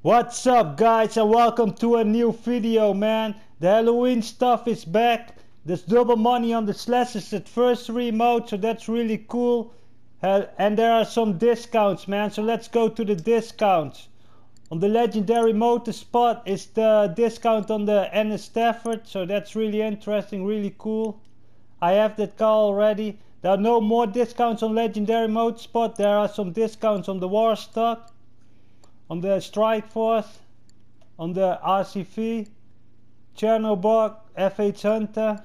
What's up guys, and welcome to a new video, man. The Halloween stuff is back. There's double money on the Slasher Adversary mode, so that's really cool. And there are some discounts, man, so let's go to the discounts. On the Legendary Motorsport is the discount on the Ennis Stafford, so that's really interesting, really cool. I have that car already. There are no more discounts on Legendary Motorsport. There are some discounts on the War Stock, on the Strike Force, on the RCV, Chernobog, FH Hunter,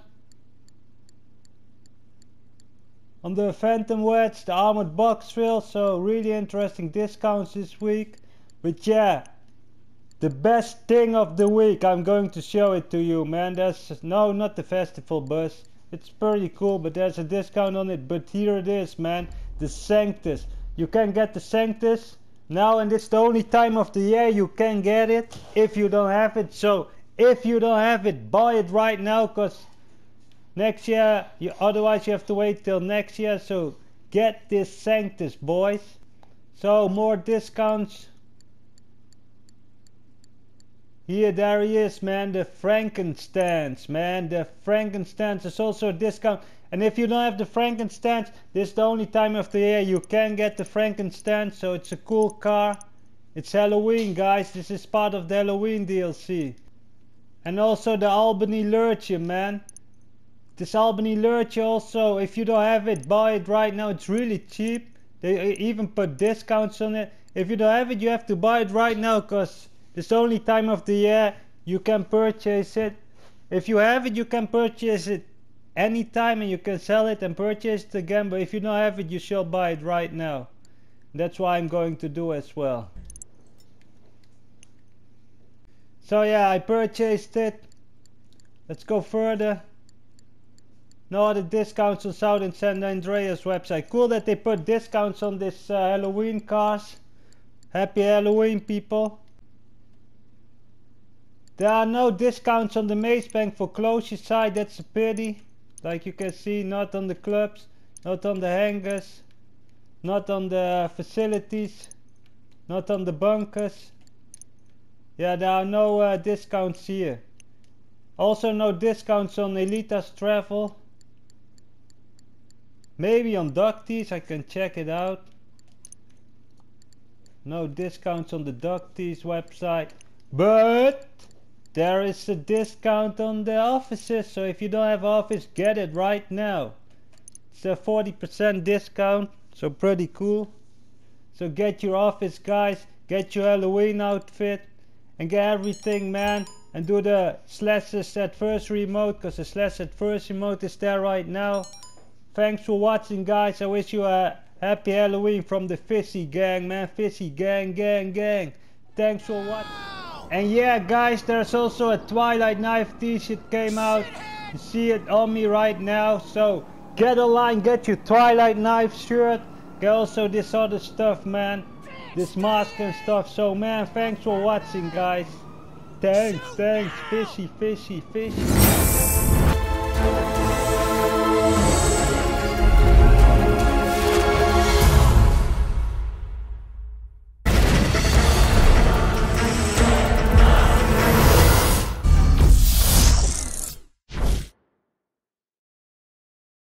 on the Phantom Wedge, the Armored Box Drill. So really interesting discounts this week. But yeah, the best thing of the week, I'm going to show it to you, man. There's no, not the festival bus. It's pretty cool, but there's a discount on it. But here it is, man, the Sanctus. You can get the Sanctus now, and it's the only time of the year you can get it if you don't have it. So if you don't have it, buy it right now, because next year otherwise you have to wait till next year. So get this Sanctus, boys. So more discounts here. There he is, man, the Franken Stance, man. The Franken Stance is also a discount, and if you don't have the Franken Stance, this is the only time of the year you can get the Franken Stance. So it's a cool car. It's Halloween, guys. This is part of the Halloween DLC. And also the Albany Lurcher, man. This Albany Lurcher also, if you don't have it, buy it right now. It's really cheap. They even put discounts on it. If you don't have it, you have to buy it right now, because it's the only time of the year you can purchase it. If you have it, you can purchase it anytime, and you can sell it and purchase it again. But if you don't have it, you shall buy it right now. That's what I'm going to do as well. So yeah, I purchased it. Let's go further. No other discounts on South and San Andreas website. Cool that they put discounts on this Halloween cars. Happy Halloween, people. There are no discounts on the Maze Bank for closure side. That's a pity. Like you can see, not on the clubs, not on the hangars, not on the facilities, not on the bunkers. Yeah, there are no discounts here. Also no discounts on Elita's Travel. Maybe on DuckTees, I can check it out. No discounts on the DuckTees website, but there is a discount on the offices, so if you don't have office, get it right now. It's a 40% discount, so pretty cool. So get your office, guys, get your Halloween outfit, and get everything, man. And do the Slasher Adversary mode, because the Slasher Adversary mode is there right now. Thanks for watching, guys. I wish you a happy Halloween from the Fizzy Gang, man. Fizzy Gang, gang, gang. Thanks for watching. And yeah, guys, there's also a Twilight Knife t-shirt came out. You see it on me right now. So get online, get your Twilight Knife shirt. Get also this other stuff, man. This mask and stuff. So, man, thanks for watching, guys. Thanks, thanks. Fishy, fishy, fishy.